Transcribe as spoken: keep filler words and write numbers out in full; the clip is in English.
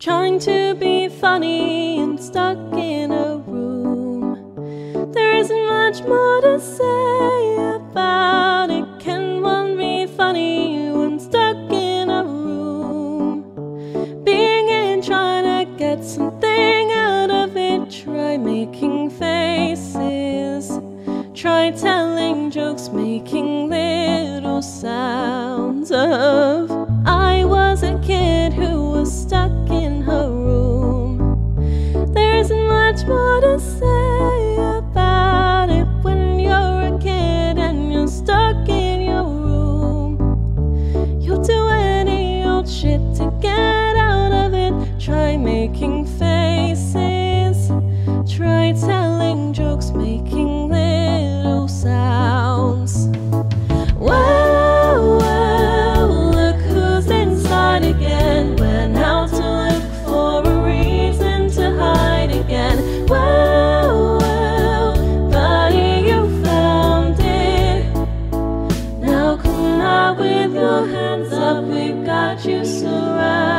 Trying to be funny and stuck in a room. There isn't much more to say about it. Can one be funny when stuck in a room? Being in trying to get something out of it. Try making faces. Try telling jokes, making little sounds of. I was a kid who was stuck in her room. There isn't much more to say about it when you're a kid and you're stuck in your room. You'll do any old shit to get out of it. Try making faces. Try telling jokes, making little sounds. Whoa, whoa, look who's inside again. When how to look for a reason to hide again. Whoa, whoa, buddy, you found it. Now come out with your hands up, we've got you surrounded.